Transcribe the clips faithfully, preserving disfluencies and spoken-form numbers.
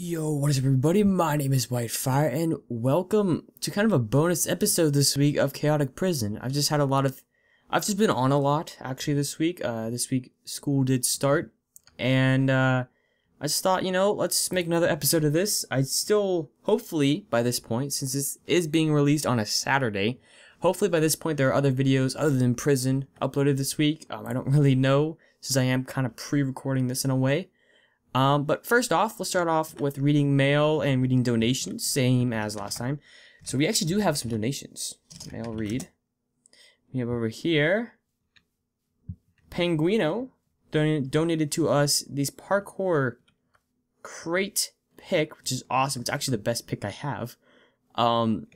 Yo, what is up everybody? My name is Whitefire and welcome to kind of a bonus episode this week of Chaotic Prison. I've just had a lot of, I've just been on a lot actually this week. Uh, this week school did start and uh, I just thought, you know, let's make another episode of this. I still, hopefully by this point, since this is being released on a Saturday, hopefully by this point there are other videos other than prison uploaded this week. Um, I don't really know since I am kind of pre-recording this in a way. Um, but first off, let's start off with reading mail and reading donations, same as last time. So we actually do have some donations. Mail read. We have over here, Penguino don donated to us these parkour crate pick, which is awesome. It's actually the best pick I have. Um,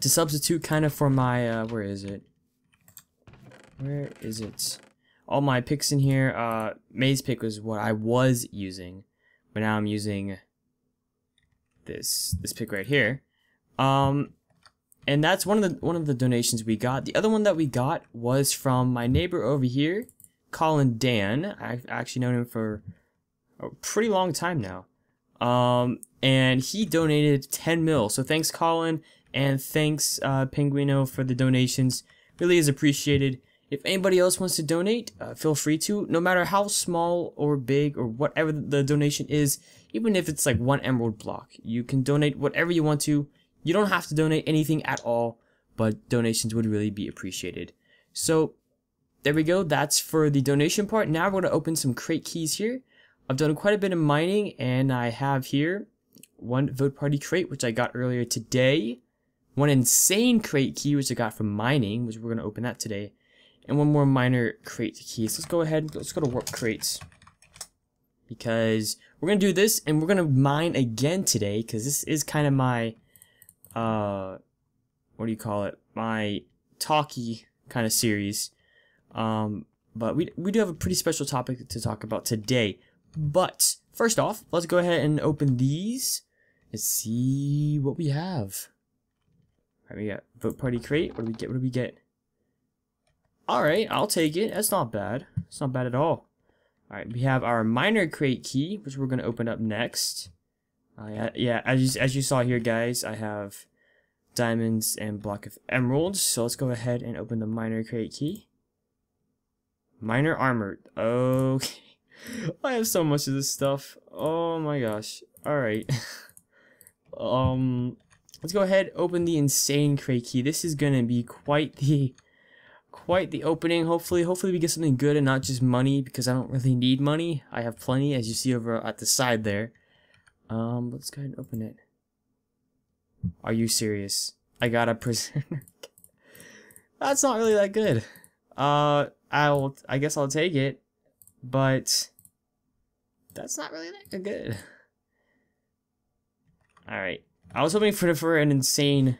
to substitute kind of for my, uh, where is it? Where is it? All my picks in here, uh, Maze pick was what I was using, but now I'm using this this pick right here, um, and that's one of the one of the donations we got. The other one that we got was from my neighbor over here, Colin Dan. I've actually known him for a pretty long time now, um, and he donated ten mil. So thanks, Colin, and thanks uh, Penguino for the donations. Really is appreciated. If anybody else wants to donate, uh, feel free to, no matter how small or big or whatever the donation is, even if it's like one emerald block, you can donate whatever you want to. You don't have to donate anything at all, but donations would really be appreciated. So there we go. That's for the donation part. Now we're going to open some crate keys here. I've done quite a bit of mining and I have here one vote party crate, which I got earlier today. One insane crate key, which I got from mining, which we're going to open that today. And one more minor crate key. So let's go ahead, let's go to warp crates. Because we're going to do this and we're going to mine again today. Because this is kind of my, uh, what do you call it? My talky kind of series. Um, but we, we do have a pretty special topic to talk about today. But first off, let's go ahead and open these. Let's see what we have. All right, we got vote party crate. What do we get? What do we get? Alright, I'll take it. That's not bad. It's not bad at all. Alright, we have our minor crate key, which we're going to open up next. Uh, yeah, yeah as, you, as you saw here, guys, I have diamonds and block of emeralds. So let's go ahead and open the minor crate key. Minor armor. Okay. I have so much of this stuff. Oh my gosh. Alright. um, let's go ahead and open the insane crate key. This is going to be quite the... Quite the opening. Hopefully, hopefully we get something good and not just money, because I don't really need money. I have plenty, as you see over at the side there. Um, let's go ahead and open it. Are you serious? I got a prisoner. That's not really that good. Uh, I'll. I guess I'll take it, but that's not really that good. All right. I was hoping for for an insane.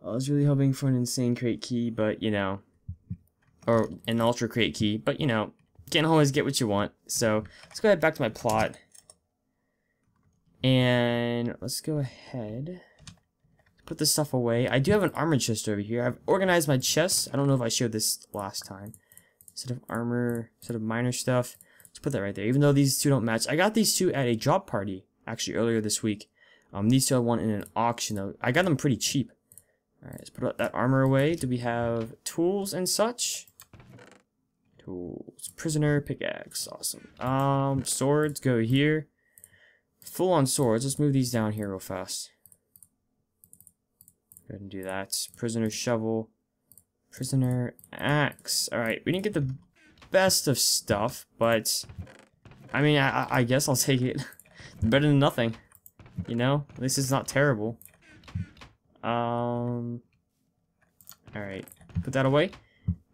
I was really hoping for an insane crate key, but, you know, or an ultra crate key, but, you know, can't always get what you want. So let's go ahead back to my plot, and let's go ahead, put this stuff away. I do have an armor chest over here. I've organized my chests. I don't know if I showed this last time. Instead of armor, instead of minor stuff, let's put that right there, even though these two don't match. I got these two at a job party, actually, earlier this week. Um, these two I won in an auction, though. I got them pretty cheap. Alright, let's put that armor away. Do we have tools and such? Tools. Prisoner, pickaxe. Awesome. Um, swords go here. Full on swords. Let's move these down here real fast. Go ahead and do that. Prisoner shovel. Prisoner axe. Alright, we didn't get the best of stuff, but... I mean, I, I guess I'll take it. Better than nothing. You know? At least it's not terrible. Um, alright, put that away.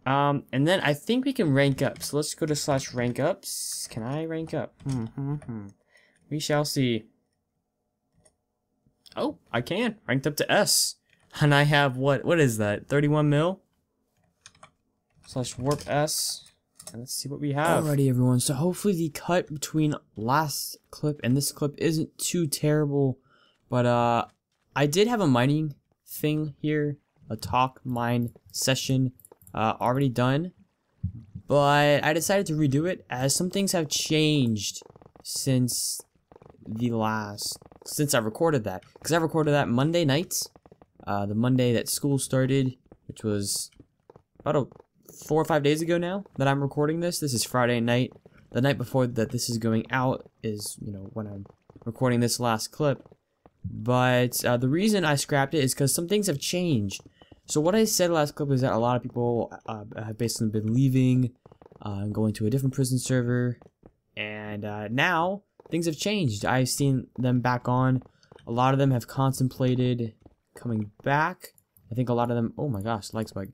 Um, and then I think we can rank up. So let's go to slash rank ups. Can I rank up? Hmm, hmm, hmm. We shall see. Oh, I can. Ranked up to S. And I have what? What is that? thirty-one mil? Slash warp S. And let's see what we have. Alrighty, everyone. So hopefully the cut between last clip and this clip isn't too terrible. But, uh, I did have a mining thing here, a talk mine session uh, already done, but I decided to redo it as some things have changed since the last, since I recorded that, because I recorded that Monday night, uh, the Monday that school started, which was about a, four or five days ago now that I'm recording this. This is Friday night. The night before that this is going out is, you know, when I'm recording this last clip. But uh, the reason I scrapped it is because some things have changed. So what I said last clip is that a lot of people uh, have basically been leaving uh, and going to a different prison server. And uh, now things have changed. I've seen them back on. A lot of them have contemplated coming back. I think a lot of them, oh my gosh, like Spike.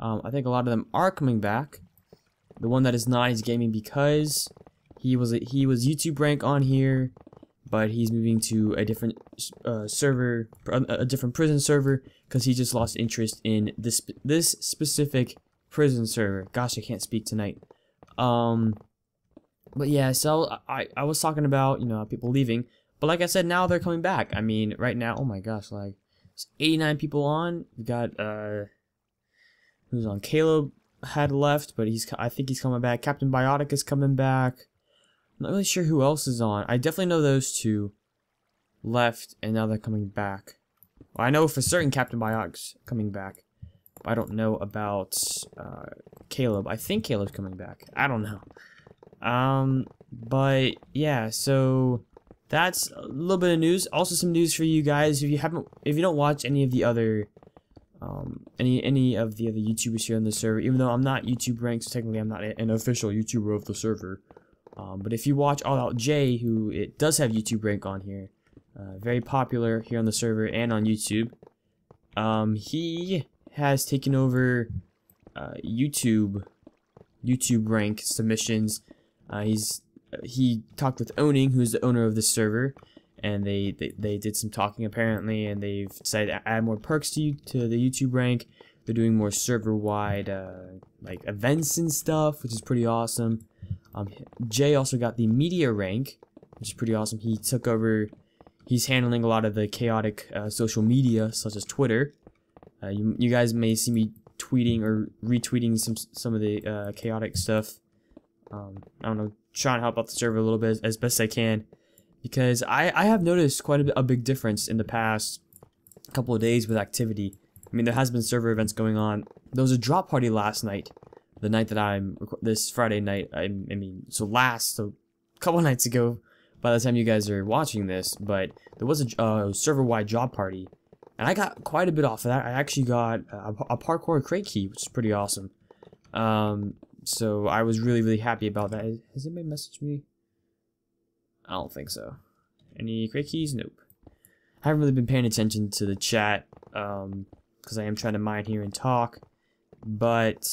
Um, I think a lot of them are coming back. The one that is not is gaming because he was he was YouTube rank on here, but he's moving to a different uh, server, a different prison server, because he just lost interest in this this specific prison server. Gosh, I can't speak tonight. Um, but yeah, so I I was talking about, you know, people leaving, but like I said, now they're coming back. I mean, right now, oh my gosh, like there's eighty-nine people on. We've got uh, who's on? Caleb had left, but he's I think he's coming back. Captain Biotic is coming back. I'm not really sure who else is on. I definitely know those two left, and now they're coming back. Well, I know for certain Captain Biotic's coming back, but I don't know about uh, Caleb. I think Caleb's coming back. I don't know. Um, but yeah, so that's a little bit of news. Also, some news for you guys. If you haven't, if you don't watch any of the other, um, any any of the other YouTubers here on the server, even though I'm not YouTube ranked, so technically I'm not an official YouTuber of the server. Um, but if you watch All Out Jay, who it does have YouTube rank on here, uh, very popular here on the server and on YouTube, um, he has taken over uh, YouTube YouTube rank submissions. Uh, he's he talked with Oning, who's the owner of this server, and they, they they did some talking apparently, and they've decided to add more perks to you, to the YouTube rank. They're doing more server-wide uh, like events and stuff, which is pretty awesome. Um, Jay also got the media rank, which is pretty awesome. He took over, he's handling a lot of the chaotic uh, social media, such as Twitter. Uh, you, you guys may see me tweeting or retweeting some some of the uh, chaotic stuff. Um, I don't know, trying to help out the server a little bit as, as best I can, because I, I have noticed quite a, a big difference in the past couple of days with activity. I mean, there has been server events going on. There was a drop party last night. The night that I'm, this Friday night, I, I mean, so last, so a couple nights ago, by the time you guys are watching this, but there was a uh, server-wide job party, and I got quite a bit off of that. I actually got a, a parkour crate key, which is pretty awesome. Um, so I was really, really happy about that. Has anybody messaged me? I don't think so. Any crate keys? Nope. I haven't really been paying attention to the chat, um, because I am trying to mine here and talk. But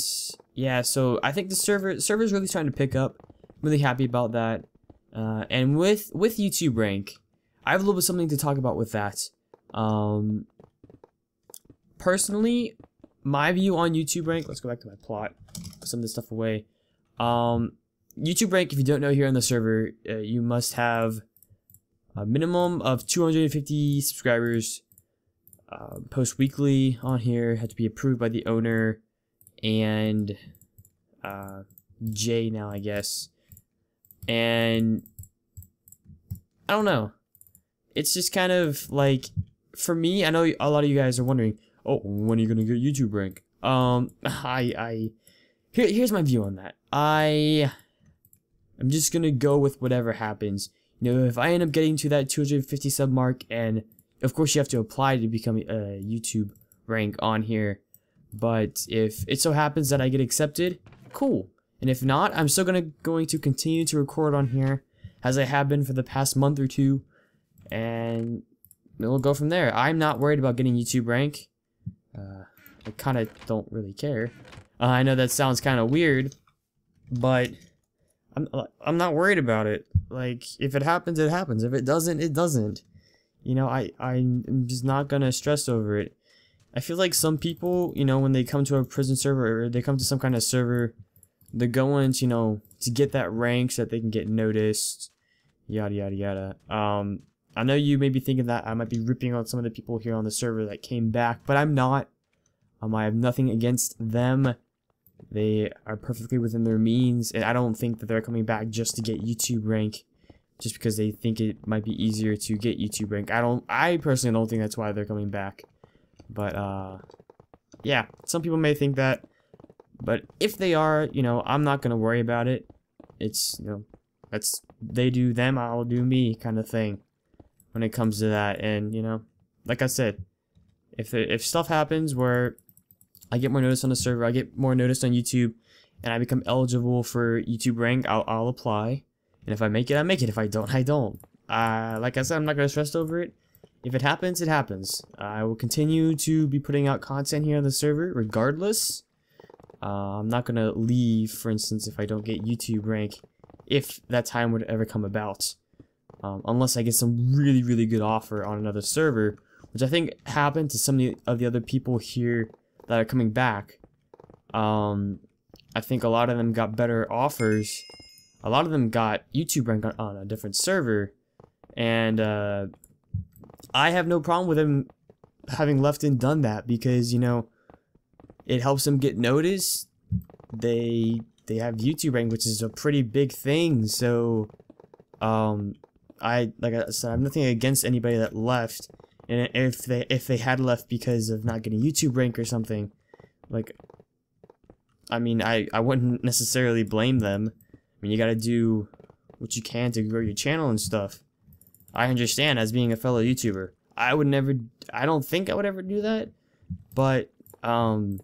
yeah, so I think the server server is really starting to pick up. I'm really happy about that. Uh, and with with YouTube rank, I have a little bit something to talk about with that. Um, personally, my view on YouTube rank. Let's go back to my plot. Put some of this stuff away. Um, YouTube rank, if you don't know, here on the server, uh, you must have a minimum of two hundred fifty subscribers. Uh, post weekly on here. Had to be approved by the owner. And uh, Jay now, I guess. And I don't know. It's just kind of like, for me, I know a lot of you guys are wondering, oh, when are you gonna get YouTube rank? Um, I, I here, here's my view on that. I, I'm just gonna go with whatever happens. You know, if I end up getting to that two hundred fifty sub mark, and of course you have to apply to become a YouTube rank on here. But if it so happens that I get accepted, cool. And if not, I'm still gonna going to continue to record on here, as I have been for the past month or two, and we'll go from there. I'm not worried about getting YouTube rank. Uh, I kind of don't really care. Uh, I know that sounds kind of weird, but I'm I'm not worried about it. Like, if it happens, it happens. If it doesn't, it doesn't. You know, I I'm just not gonna stress over it. I feel like some people, you know, when they come to a prison server or they come to some kind of server, they're going, you know, to get that rank so that they can get noticed, yada, yada, yada. Um, I know you may be thinking that I might be ripping on some of the people here on the server that came back, but I'm not. Um, I have nothing against them. They are perfectly within their means, and I don't think that they're coming back just to get YouTube rank. just because they think it might be easier to get YouTube rank. I don't, I personally don't think that's why they're coming back. But uh, yeah, some people may think that. But if they are, you know, I'm not gonna worry about it. It's, you know, that's, they do them, I'll do me kind of thing when it comes to that. And, you know, like I said, if there, if stuff happens where I get more notice on the server, I get more notice on YouTube, and I become eligible for YouTube rank, I'll, I'll apply. And if I make it, I make it. If I don't, I don't. Uh, like I said, I'm not gonna stress over it. If it happens, it happens. I will continue to be putting out content here on the server regardless. Uh, I'm not gonna leave, for instance, if I don't get YouTube rank, if that time would ever come about. Um, unless I get some really, really good offer on another server, which I think happened to some of the other people here that are coming back. Um, I think a lot of them got better offers. A lot of them got YouTube rank on, on a different server, and uh, I have no problem with them having left and done that, because, you know, it helps them get noticed. They they have YouTube rank, which is a pretty big thing. So, um, I like I said, I have nothing against anybody that left, and if they if they had left because of not getting YouTube rank or something, like, I mean, I I wouldn't necessarily blame them. I mean, you gotta do what you can to grow your channel and stuff. I understand, as being a fellow YouTuber, I would never. I don't think I would ever do that, but. Um,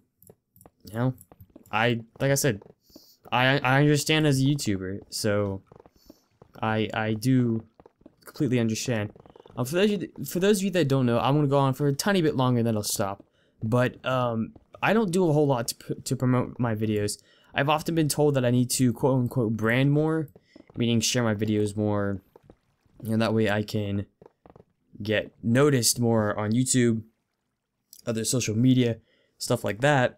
you know, I, like I said, I, I understand as a YouTuber, so I, I do completely understand. Um, for those of you, for those of you that don't know, I'm gonna go on for a tiny bit longer, then I'll stop. But, um, I don't do a whole lot to, to promote my videos. I've often been told that I need to quote-unquote brand more, meaning share my videos more, and you know, that way I can get noticed more on YouTube, other social media, stuff like that.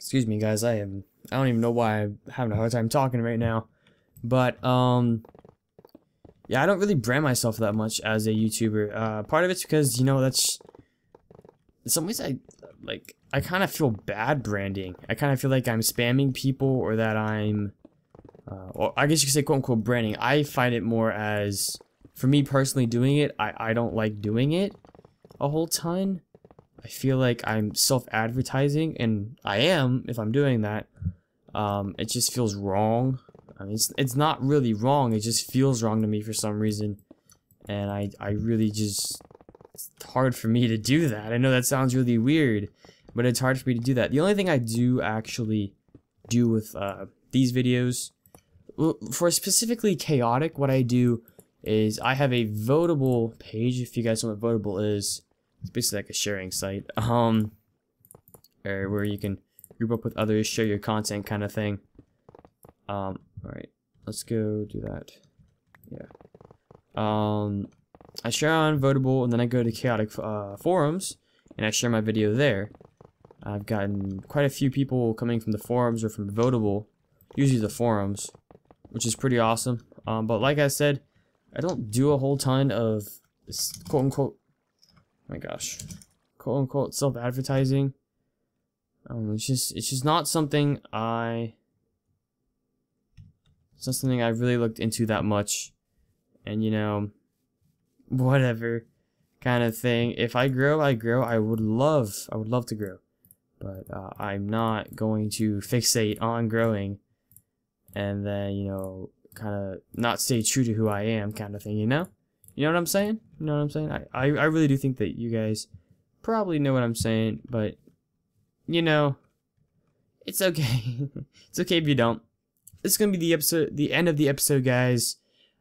Excuse me, guys. I am. I don't even know why I'm having a hard time talking right now. But um, yeah, I don't really brand myself that much as a YouTuber. Uh, part of it's because, you know, that's. In some ways, I like. I kind of feel bad branding. I kind of feel like I'm spamming people, or that I'm. Uh, or I guess you could say, quote unquote, branding. I find it more as, for me personally, doing it. I I don't like doing it a whole ton. I feel like I'm self-advertising, and I am if I'm doing that. Um, it just feels wrong. I mean, it's it's not really wrong. It just feels wrong to me for some reason, and I I really just, it's hard for me to do that. I know that sounds really weird, but it's hard for me to do that. The only thing I do actually do with uh, these videos, for specifically Chaotic, what I do is I have a Votable page. If you guys know what Votable is. It's basically like a sharing site, um, or where you can group up with others, share your content, kind of thing. Um, all right, let's go do that. Yeah. Um, I share on Votable, and then I go to Chaotic uh, forums, and I share my video there. I've gotten quite a few people coming from the forums or from Votable, usually the forums, which is pretty awesome. Um, but like I said, I don't do a whole ton of quote unquote. Oh my gosh, quote unquote self-advertising. Um, it's just it's just not something I. It's not something I really looked into that much, and you know, whatever, kind of thing. If I grow, I grow. I would love, I would love to grow, but uh, I'm not going to fixate on growing, and then, you know, kind of not stay true to who I am, kind of thing. You know. You know what I'm saying? You know what I'm saying? I, I, I really do think that you guys probably know what I'm saying, but, you know, it's okay. It's okay if you don't. This is going to be the episode, the end of the episode, guys.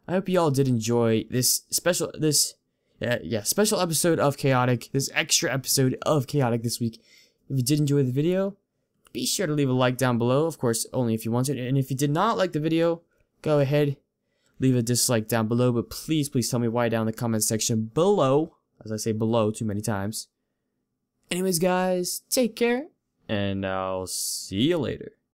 I hope you all did enjoy this special, this, yeah, yeah, special episode of Chaotic, this extra episode of Chaotic this week. If you did enjoy the video, be sure to leave a like down below, of course, only if you want to. And if you did not like the video, go ahead. Leave a dislike down below, but please, please tell me why down in the comment section below. As I say below too many times. Anyways, guys, take care, and I'll see you later.